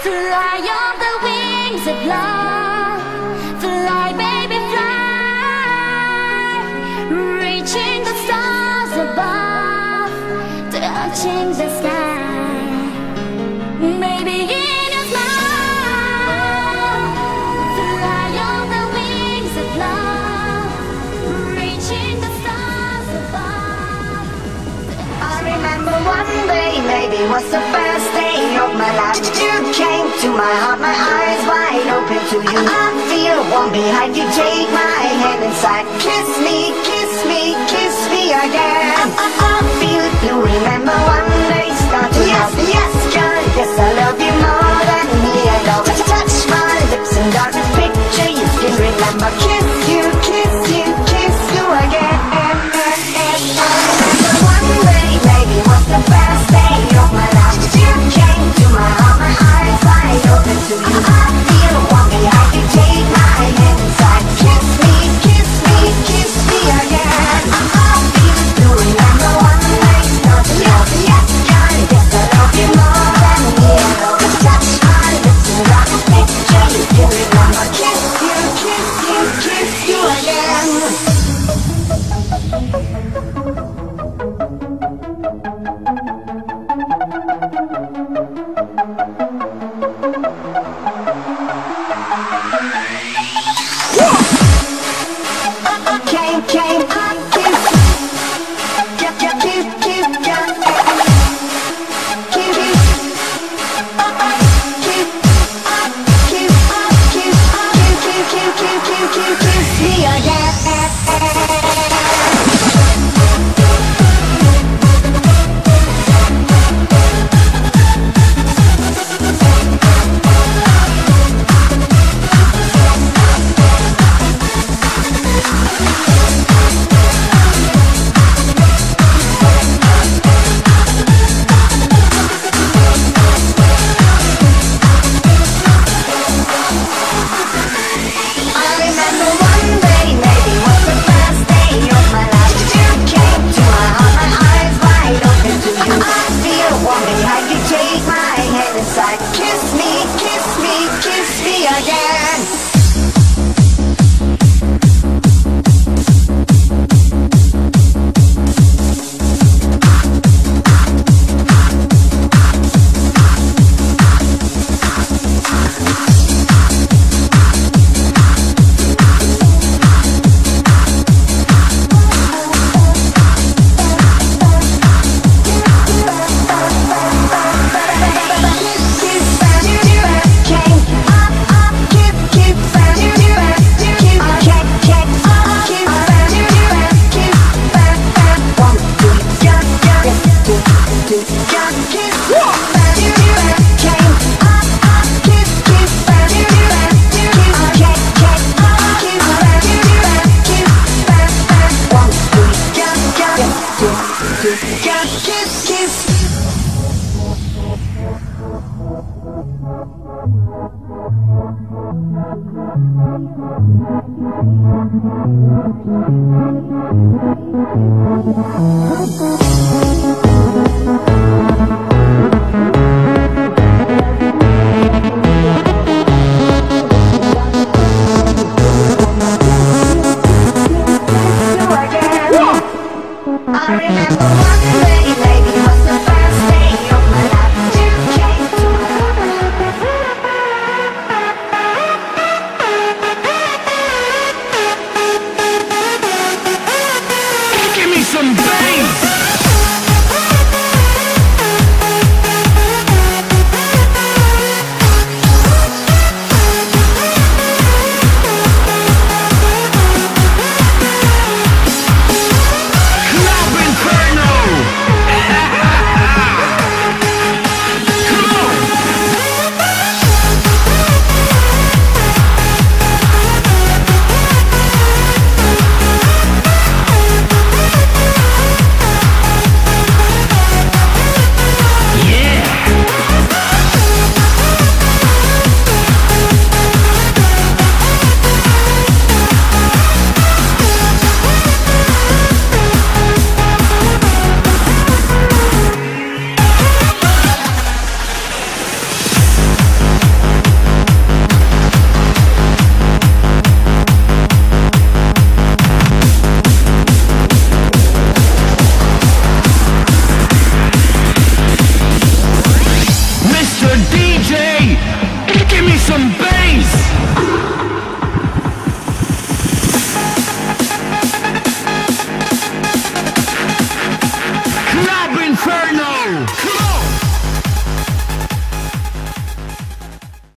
Fly on the wings of love, fly baby fly, reaching the stars above, touching the sky. Maybe in your smile, fly on the wings of love, reaching the stars above. I remember one day, maybe was the first day of my life. To my heart, my eyes wide open to you. I feel warm behind you. Take my hand inside. Kiss me, kiss me, kiss me again. I feel blue. Remember one day start to love. Yes, girl, yes, I love you more than me and all. Touch my lips and darkness picture you can remember. Kiss you, kiss you, kiss you again. One day, maybe was the best day of my life. You came to my heart, my eyes wide. Open to you. I feel walking, I can take my hand inside. Kiss me, kiss me, kiss me again. I feel blue, remember one night not to love. Yes, God, yes, I love you more than me. Touch my lips and rock a picture you can remember. Kiss you, kiss you, kiss you again.